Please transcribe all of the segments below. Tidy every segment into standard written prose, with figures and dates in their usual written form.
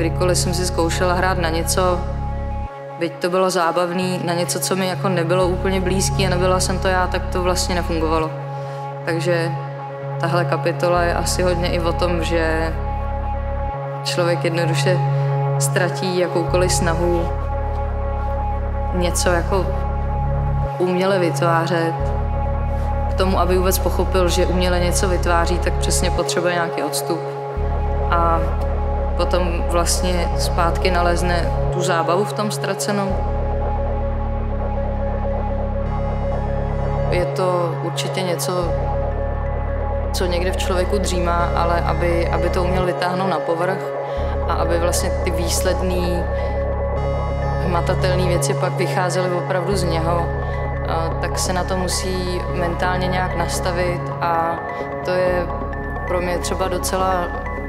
Kdykoliv jsem si zkoušela hrát na něco, byť to bylo zábavný, na něco, co mi jako nebylo úplně blízký a nebyla jsem to já, tak to vlastně nefungovalo. Takže tahle kapitola je asi hodně i o tom, že člověk jednoduše ztratí jakoukoliv snahu něco jako uměle vytvářet. K tomu, aby vůbec pochopil, že uměle něco vytváří, tak přesně potřebuje nějaký odstup. A potom vlastně zpátky nalezne tu zábavu v tom ztracenou. Je to určitě něco, co někde v člověku dřímá, ale aby to uměl vytáhnout na povrch a aby vlastně ty výsledný, hmatatelné věci pak vycházely opravdu z něho, tak se na to musí mentálně nějak nastavit a to je pro mě třeba docela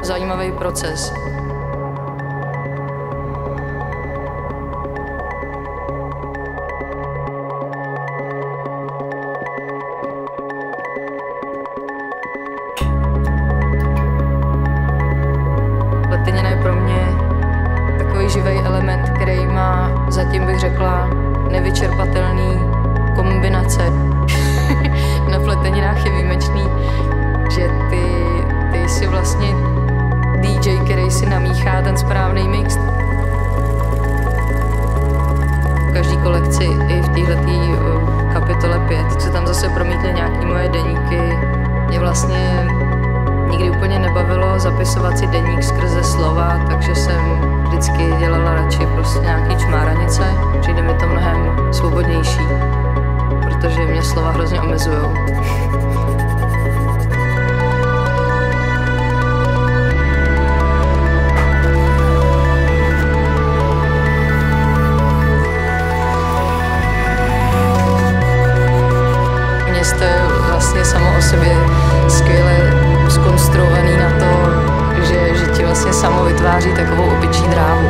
zajímavý proces. Latinina je pro mě takový živý element, který má, zatím bych řekla, nevyčerpatelný kombinace. Na pletininách je výjimečný, že ty si vlastně DJ, který si namíchá ten správný mix. V každé kolekci i v této kapitole 5 se tam zase promítly nějaké moje deníky. Mě vlastně nikdy úplně nebavilo zapisovat si deník skrze slova, takže jsem vždycky dělala radši prostě nějaký čmáranice. Přijde mi to mnohem svobodnější, protože mě slova hrozně omezujou. Město je vlastně samo o sobě skvěle zkonstruovaný na to, že ti vlastně samo vytváří takovou opičí dráhu.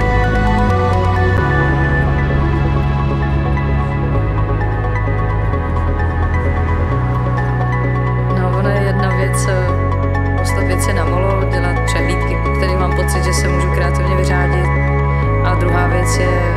No, ona je jedna věc, poslat věci na molo, dělat přehlídky, po kterých mám pocit, že se můžu kreativně vyřádit. A druhá věc je